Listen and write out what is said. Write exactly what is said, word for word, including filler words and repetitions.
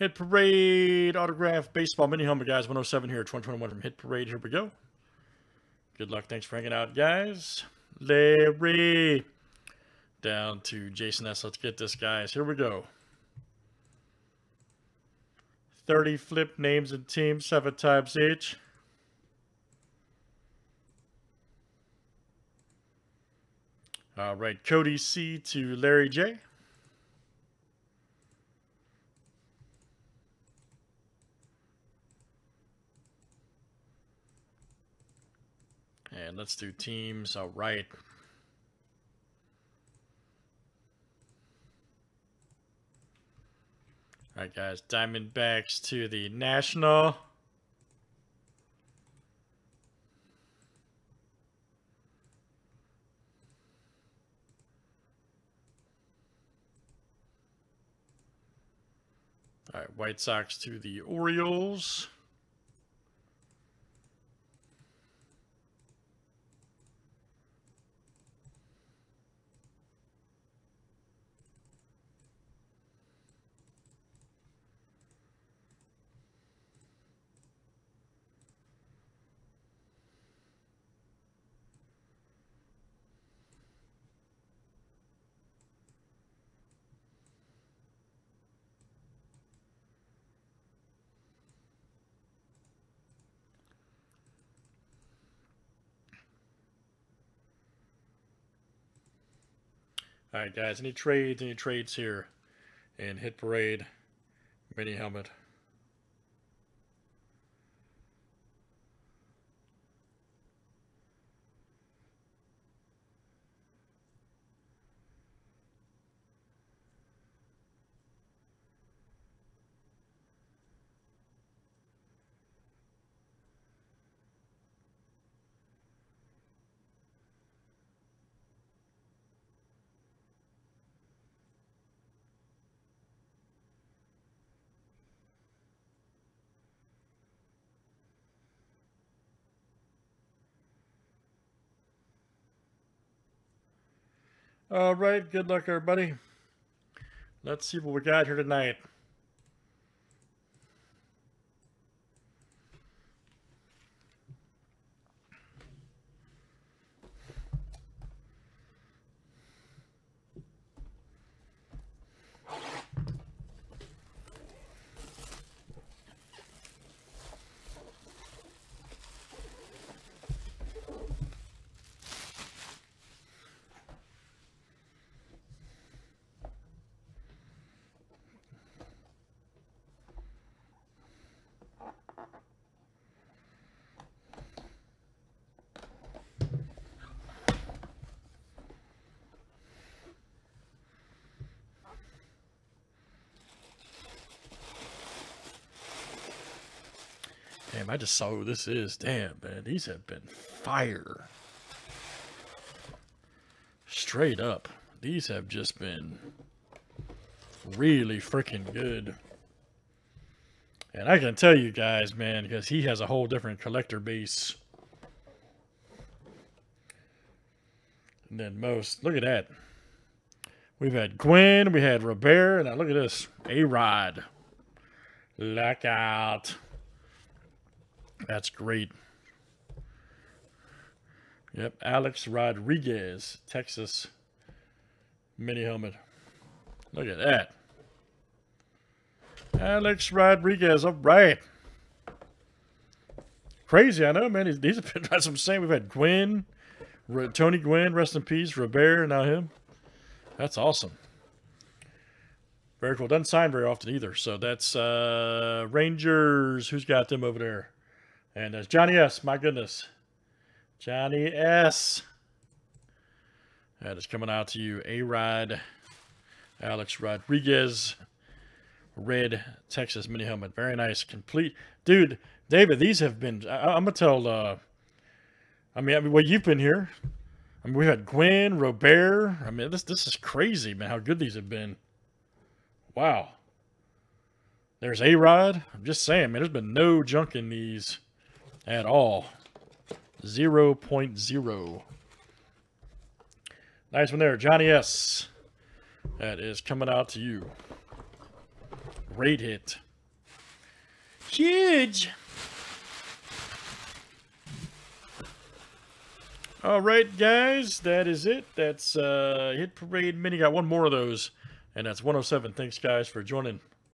Hit Parade, autograph, baseball, mini helmet, guys. one oh seven here, twenty twenty-one from Hit Parade. Here we go. Good luck. Thanks for hanging out, guys. Larry. Down to Jason S. Let's get this, guys. Here we go. thirty flip names and teams, seven times each. All right, Cody C. to Larry J. And let's do teams. All right. All right, guys. Diamondbacks to the National. All right, White Sox to the Orioles. All right, guys, any trades, any trades here in Hit Parade, mini helmet. All right, good luck, everybody. Let's see what we got here tonight. Damn, I just saw who this is. Damn, man, these have been fire. Straight up. These have just been really freaking good. And I can tell you guys, man, because he has a whole different collector base than most. Look at that. We've had Gwynn, we had Robert, and now look at this. A-Rod. Look out. That's great. Yep, Alex Rodriguez, Texas mini helmet. Look at that. Alex Rodriguez, all right. Crazy, I know, man. These have been, that's what I'm saying. We've had Gwynn, Tony Gwynn, rest in peace, Robert, now him. That's awesome. Very cool. Doesn't sign very often either. So that's uh, Rangers. Who's got them over there? And that's Johnny S. My goodness. Johnny S. That is coming out to you. A-Rod, Alex Rodriguez, red Texas mini helmet. Very nice. Complete. Dude, David, these have been, I, I'm going to tell, uh, I mean, I mean, well, you've been here. I mean, we had Gwen, Robert. I mean, this, this is crazy, man, how good these have been. Wow. There's A-Rod. I'm just saying, man, there's been no junk in these at all. zero point zero. Nice one there, Johnny S. That is coming out to you. Great hit. Huge. All right, guys, that is it. That's uh, Hit Parade Mini. Got one more of those, and that's one oh seven. Thanks, guys, for joining.